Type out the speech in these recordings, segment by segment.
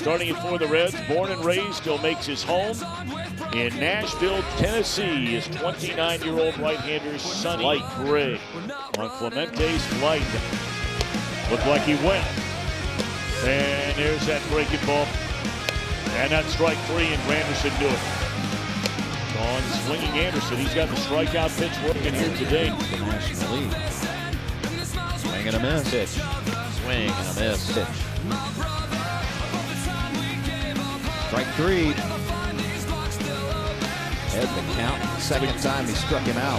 Starting it for the Reds, born and raised, still makes his home in Nashville, Tennessee, is 29-year-old right-hander Sonny Gray. On Clemente's flight. Looked like he went. And there's that breaking ball. And that's strike three, and Granderson knew it. On swinging Anderson, he's got the strikeout pitch working here today. The National League. Swing and a miss. Pitch. Swing and a miss. Pitch. Strike three. Had the count. Second time he struck him out.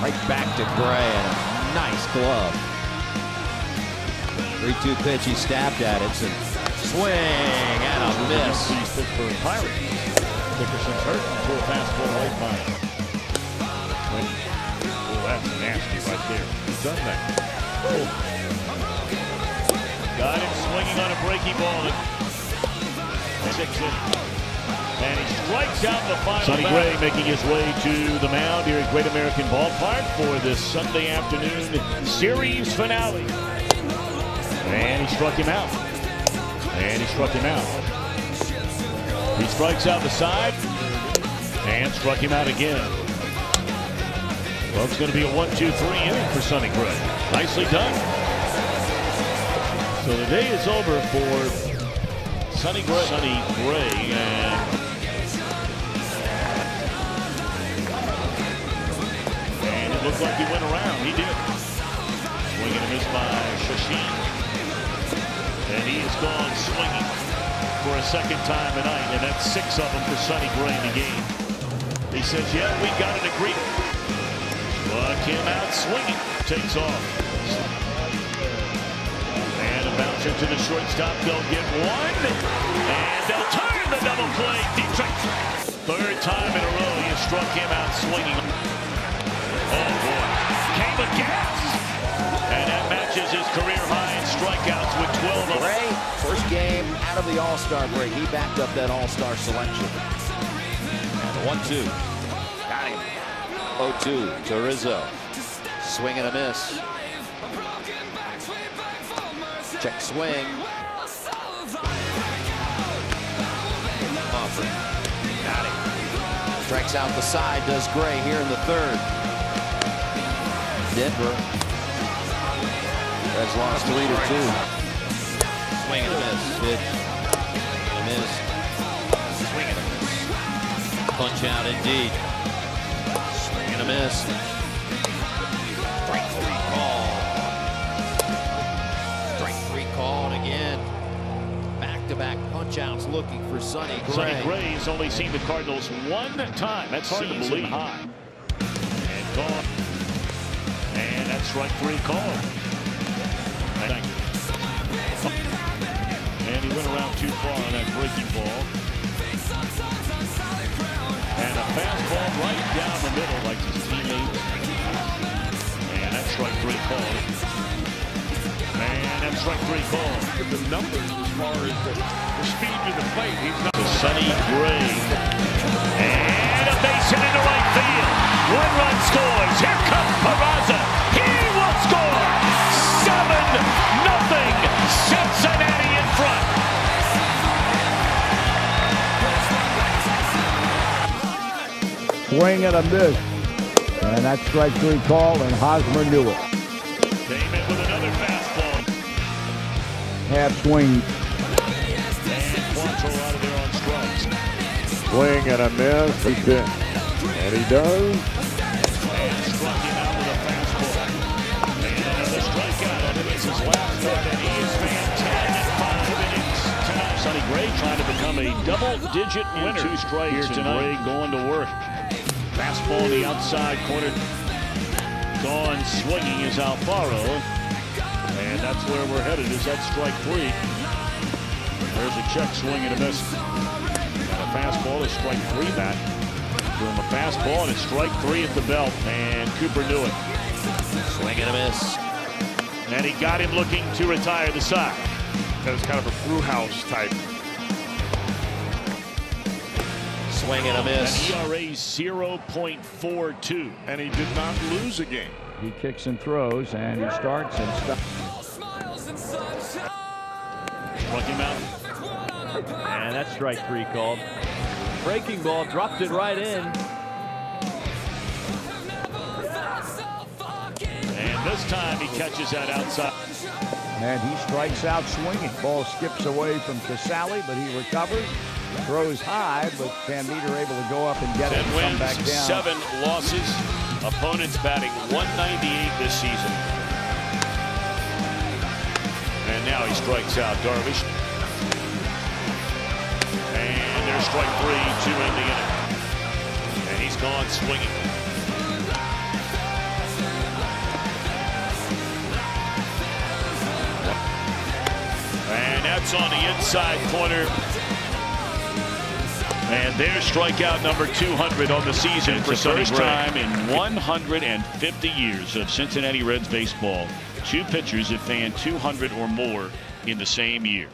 Right back to Gray, and a nice glove. 3-2 pitch, he stabbed at it. Swing and a miss. Pittsburgh Pirates. Dickerson's hurt. Threw a fastball right by him. Oh, that's nasty right there. He's done that. Oh. Got him swinging on a breaking ball. And he strikes out the final. Sonny Gray making his way to the mound here at Great American Ballpark for this Sunday afternoon series finale. And he struck him out. And he struck him out. He strikes out the side. And struck him out again. Well, it's going to be a 1-2-3 inning for Sonny Gray. Nicely done. So the day is over for Sonny Gray. And it looked like he went around. He did. Swinging a miss by Shasheen. And he has gone swinging for a second time tonight, and that's six of them for Sonny Gray in the game. He says, yeah, we got an agreement. Struck him out swinging. Takes off. And a bouncer to the shortstop. They'll get one. And they'll turn the double play. Detroit. Third time in a row he has struck him out swinging. Oh, boy. Came a gas. And that matches his career high in strikeouts with 12 of them. Gray, first game out of the All-Star break. He backed up that All-Star selection. And the 1-2. Got him. 0-2 to Rizzo. Swing and a miss. Check swing. Offering. Got him. Strikes out the side, does Gray here in the third. Denver has lost the lead of two. Swing and a miss. Pitch. And a miss. Swing and a miss. Punch out indeed. Swing and a miss. Strike three call. Strike three called again. Back-to-back punch outs looking for Sonny Gray. Sonny Gray's only seen the Cardinals one time. That's hard to believe. High. And gone. And that's strike three call. And he went around too far on that breaking ball. And a fastball right down the middle like his teammate. And that's strike three call. And that's strike three call. The numbers as far as the speed to the plate, he's not. Sonny Gray. And a base hit into right field. One run scores. Here comes Peraza. He will score. 7-0. Cincinnati in front. Swing and a miss. And that strike three call, and Hosmer knew it. Came in with another fastball. Half swing. And Quantrill out of there on strikes. Swing and a miss. He did. And he does. And struck him out with a fastball. And another strikeout. And it's his last start. And he is Sonny Gray trying to become a double-digit winner. Two strikes here tonight. Gray going to work. Fastball in the outside corner. Gone swinging is Alfaro. And that's where we're headed, is that strike three. There's a check swing and a miss. Got a fastball to strike three back. Doing a fastball and a strike three at the belt. And Cooper knew it. Swing and a miss. And he got him looking to retire the side. That was kind of a through house type. Swing and a miss. An ERA 0.42. And he did not lose a game. He kicks and throws, and he starts and stops. Struck him out. And that's strike three called. Breaking ball, dropped it right in. And this time he catches that outside. And he strikes out swinging. Ball skips away from Casale, but he recovers. Throws high, but Van Meter able to go up and get it and come back down. 7 losses. Opponents batting .198 this season. And now he strikes out Darvish. And there's strike three to end the inning. And he's gone swinging. And that's on the inside corner. And there's strikeout number 200 on the season for Sonny Gray. It's the first time in 150 years of Cincinnati Reds baseball. Two pitchers have fanned 200 or more in the same year.